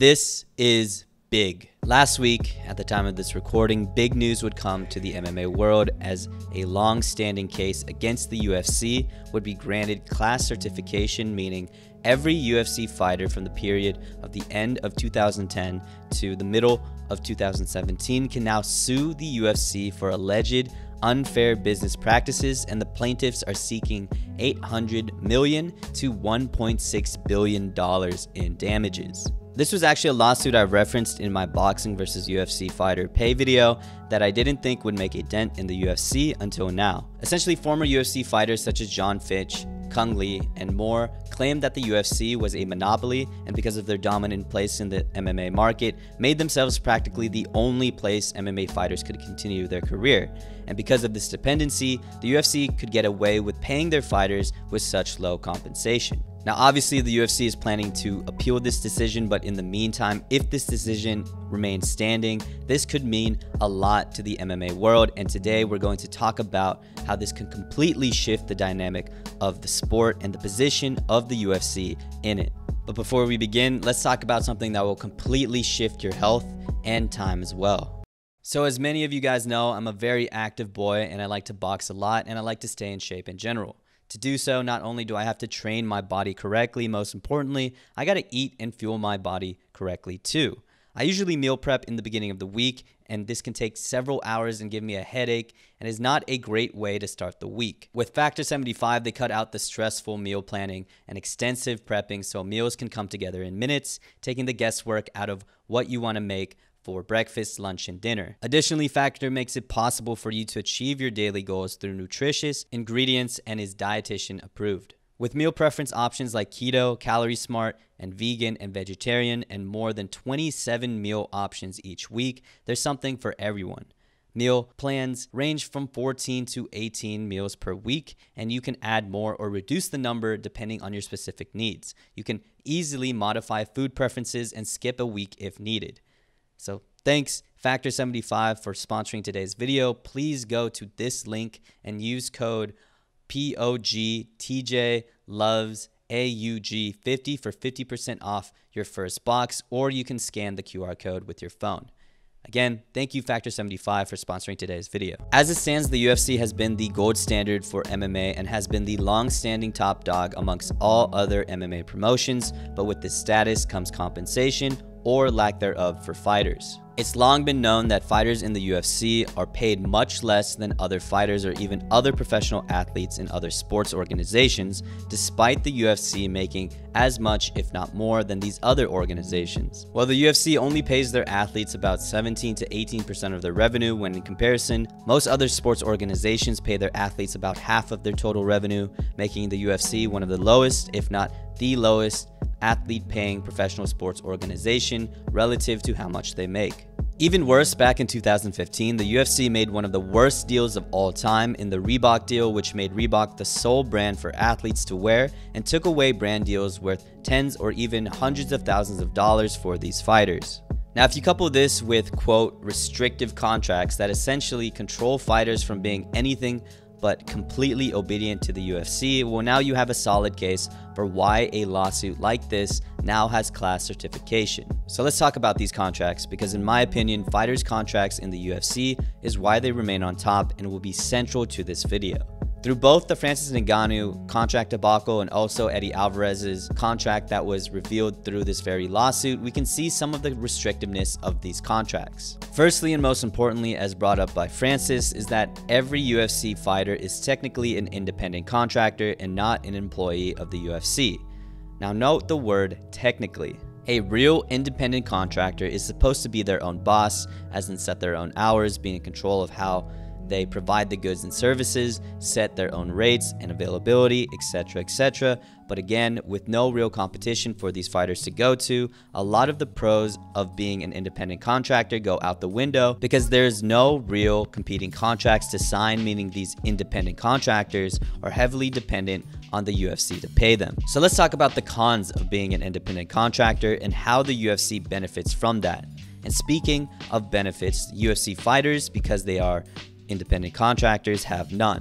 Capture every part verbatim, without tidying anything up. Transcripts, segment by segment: This is big. Last week, at the time of this recording, big news would come to the M M A world as a long-standing case against the U F C would be granted class certification, meaning every U F C fighter from the period of the end of two thousand ten to the middle of two thousand seventeen can now sue the U F C for alleged unfair business practices, and the plaintiffs are seeking eight hundred million dollars to one point six billion dollars in damages. This was actually a lawsuit I referenced in my boxing versus U F C fighter pay video that I didn't think would make a dent in the U F C until now. Essentially, former U F C fighters such as John Fitch, Kung Lee, and more claimed that the U F C was a monopoly, and because of their dominant place in the M M A market, made themselves practically the only place M M A fighters could continue their career. And because of this dependency, the U F C could get away with paying their fighters with such low compensation. Now, obviously, the U F C is planning to appeal this decision, but in the meantime, if this decision remains standing, this could mean a lot to the M M A world, and today we're going to talk about how this can completely shift the dynamic of the sport and the position of the U F C in it. But before we begin, let's talk about something that will completely shift your health and time as well. So as many of you guys know, I'm a very active boy, and I like to box a lot, and I like to stay in shape in general. To do so, not only do I have to train my body correctly, most importantly, I gotta eat and fuel my body correctly too. I usually meal prep in the beginning of the week, and this can take several hours and give me a headache and is not a great way to start the week. With Factor seventy-five, they cut out the stressful meal planning and extensive prepping, so meals can come together in minutes, taking the guesswork out of what you wanna make for breakfast, lunch, and dinner. Additionally, Factor makes it possible for you to achieve your daily goals through nutritious ingredients and is dietitian approved. With meal preference options like keto, calorie smart, and vegan and vegetarian, and more than twenty-seven meal options each week, there's something for everyone. Meal plans range from fourteen to eighteen meals per week, and you can add more or reduce the number depending on your specific needs. You can easily modify food preferences and skip a week if needed. So thanks Factor seventy-five for sponsoring today's video. Please go to this link and use code P O G T J Loves A U G fifty for fifty percent off your first box, or you can scan the Q R code with your phone. Again, thank you Factor seventy-five for sponsoring today's video. As it stands, the U F C has been the gold standard for M M A and has been the long-standing top dog amongst all other M M A promotions, but with this status comes compensation or lack thereof for fighters. It's long been known that fighters in the U F C are paid much less than other fighters or even other professional athletes in other sports organizations, despite the U F C making as much, if not more, than these other organizations. While the U F C only pays their athletes about seventeen to eighteen percent of their revenue, when in comparison, most other sports organizations pay their athletes about half of their total revenue, making the U F C one of the lowest, if not the lowest, athlete-paying professional sports organization relative to how much they make. Even worse, back in two thousand fifteen, the U F C made one of the worst deals of all time in the Reebok deal, which made Reebok the sole brand for athletes to wear and took away brand deals worth tens or even hundreds of thousands of dollars for these fighters. Now, if you couple this with, quote, restrictive contracts that essentially control fighters from being anything but completely obedient to the U F C, well, now you have a solid case for why a lawsuit like this now has class certification. So let's talk about these contracts, because in my opinion, fighters' contracts in the U F C is why they remain on top and will be central to this video. Through both the Francis Ngannou contract debacle and also Eddie Alvarez's contract that was revealed through this very lawsuit, we can see some of the restrictiveness of these contracts. Firstly, and most importantly, as brought up by Francis, is that every U F C fighter is technically an independent contractor and not an employee of the U F C. Now note the word technically. A real independent contractor is supposed to be their own boss, as in set their own hours, being in control of how they provide the goods and services, set their own rates and availability, et cetera, et cetera. But again, with no real competition for these fighters to go to, a lot of the pros of being an independent contractor go out the window because there's no real competing contracts to sign, meaning these independent contractors are heavily dependent on the U F C to pay them. So let's talk about the cons of being an independent contractor and how the U F C benefits from that. And speaking of benefits, U F C fighters, because they are independent contractors, have none.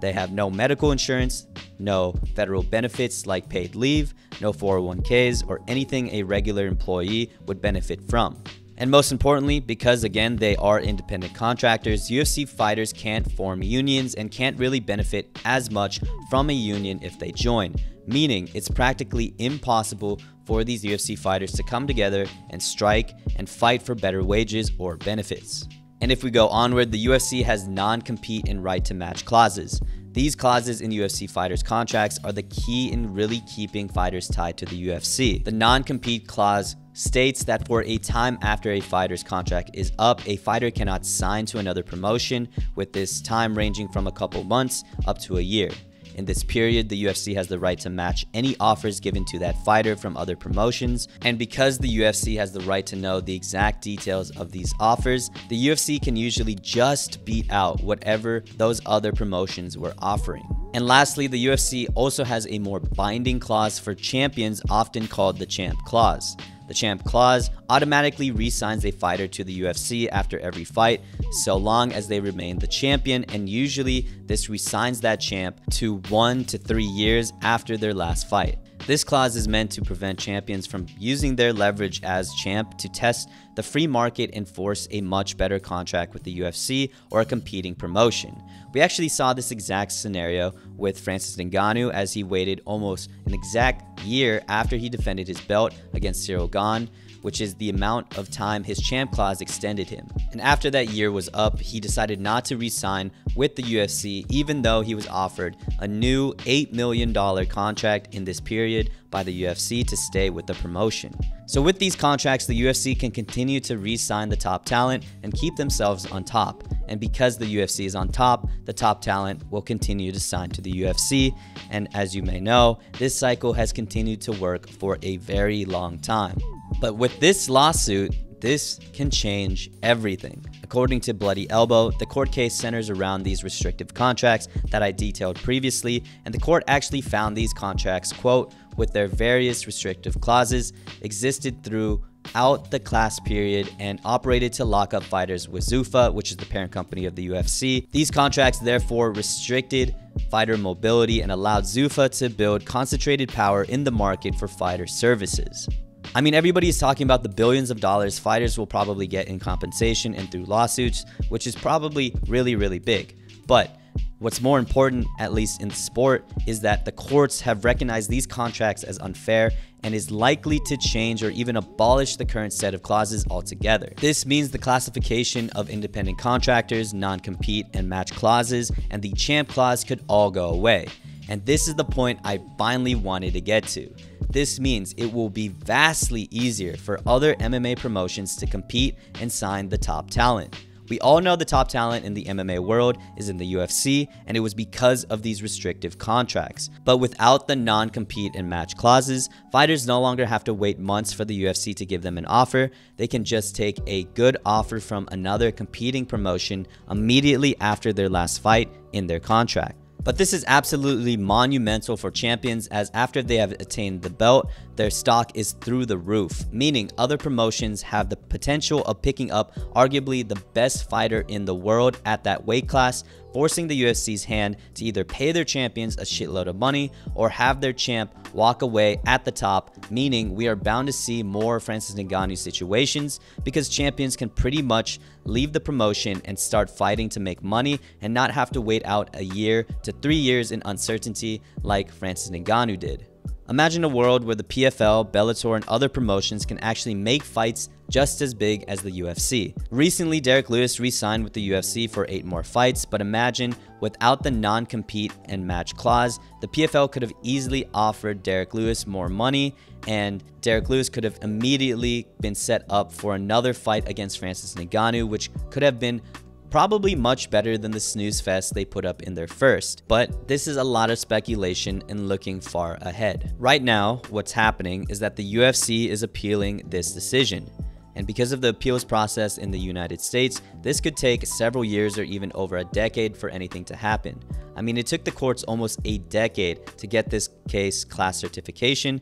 They have no medical insurance, no federal benefits like paid leave, no four oh one Ks, or anything a regular employee would benefit from. And most importantly, because again, they are independent contractors, U F C fighters can't form unions and can't really benefit as much from a union if they join, meaning it's practically impossible for these U F C fighters to come together and strike and fight for better wages or benefits. And if we go onward, the U F C has non-compete and right-to-match clauses. These clauses in U F C fighters' contracts are the key in really keeping fighters tied to the U F C. The non-compete clause states that for a time after a fighter's contract is up, a fighter cannot sign to another promotion, with this time ranging from a couple months up to a year. In this period, the U F C has the right to match any offers given to that fighter from other promotions. And because the U F C has the right to know the exact details of these offers, the U F C can usually just beat out whatever those other promotions were offering. And lastly, the U F C also has a more binding clause for champions, often called the champ clause. The champ clause automatically re-signs a fighter to the U F C after every fight, so long as they remain the champion, and usually this re-signs that champ to one to three years after their last fight. This clause is meant to prevent champions from using their leverage as champ to test the free market and force a much better contract with the U F C or a competing promotion. We actually saw this exact scenario with Francis Ngannou, as he waited almost an exact year after he defended his belt against Ciryl Gane, which is the amount of time his champ clause extended him. And after that year was up, he decided not to re-sign with the U F C, even though he was offered a new eight million dollar contract in this period by the U F C to stay with the promotion. So with these contracts, the U F C can continue to re-sign the top talent and keep themselves on top. And because the U F C is on top, the top talent will continue to sign to the U F C. And as you may know, this cycle has continued to work for a very long time. But with this lawsuit, this can change everything. According to Bloody Elbow, the court case centers around these restrictive contracts that I detailed previously, and the court actually found these contracts, quote, with their various restrictive clauses, existed throughout the class period and operated to lock up fighters with Zuffa, which is the parent company of the U F C. These contracts therefore restricted fighter mobility and allowed Zuffa to build concentrated power in the market for fighter services. I mean, everybody is talking about the billions of dollars fighters will probably get in compensation and through lawsuits, which is probably really, really big. But what's more important, at least in sport, is that the courts have recognized these contracts as unfair and is likely to change or even abolish the current set of clauses altogether. This means the classification of independent contractors, non-compete and match clauses, and the champ clause could all go away. And this is the point I finally wanted to get to. This means it will be vastly easier for other M M A promotions to compete and sign the top talent. We all know the top talent in the M M A world is in the U F C, and it was because of these restrictive contracts. But without the non-compete and match clauses, fighters no longer have to wait months for the U F C to give them an offer. They can just take a good offer from another competing promotion immediately after their last fight in their contract. But this is absolutely monumental for champions, as after they have attained the belt, their stock is through the roof, meaning other promotions have the potential of picking up arguably the best fighter in the world at that weight class, forcing the U F C's hand to either pay their champions a shitload of money or have their champ walk away at the top, meaning we are bound to see more Francis Ngannou situations, because champions can pretty much leave the promotion and start fighting to make money and not have to wait out a year to three years in uncertainty like Francis Ngannou did. Imagine a world where the P F L, Bellator, and other promotions can actually make fights just as big as the U F C. Recently, Derrick Lewis re-signed with the U F C for eight more fights, but imagine without the non-compete and match clause, the P F L could have easily offered Derrick Lewis more money, and Derrick Lewis could have immediately been set up for another fight against Francis Ngannou, which could have been probably much better than the snooze fest they put up in their first. But this is a lot of speculation and looking far ahead. Right now, what's happening is that the U F C is appealing this decision. And because of the appeals process in the United States, this could take several years or even over a decade for anything to happen. I mean, it took the courts almost a decade to get this case class certification.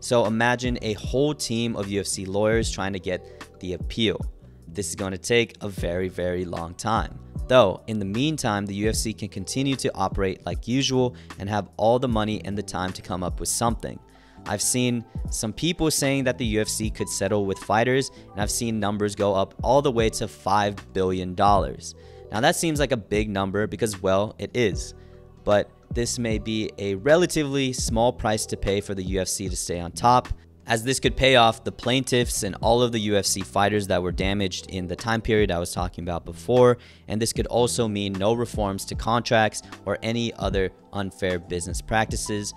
So imagine a whole team of U F C lawyers trying to get the appeal. This is going to take a very, very long time. Though, in the meantime, the U F C can continue to operate like usual and have all the money and the time to come up with something. I've seen some people saying that the U F C could settle with fighters, and I've seen numbers go up all the way to five billion dollars. Now that seems like a big number because, well, it is. But this may be a relatively small price to pay for the U F C to stay on top, as this could pay off the plaintiffs and all of the U F C fighters that were damaged in the time period I was talking about before, and this could also mean no reforms to contracts or any other unfair business practices,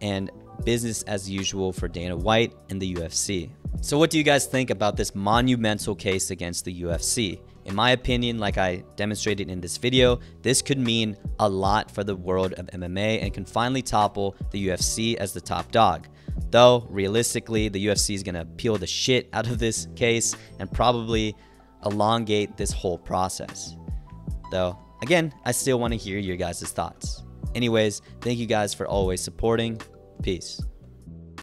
and business as usual for Dana White and the U F C. So what do you guys think about this monumental case against the U F C? In my opinion, like I demonstrated in this video, this could mean a lot for the world of M M A and can finally topple the U F C as the top dog. Though, realistically, the U F C is going to peel the shit out of this case and probably elongate this whole process. Though, again, I still want to hear your guys' thoughts. Anyways, thank you guys for always supporting. Peace.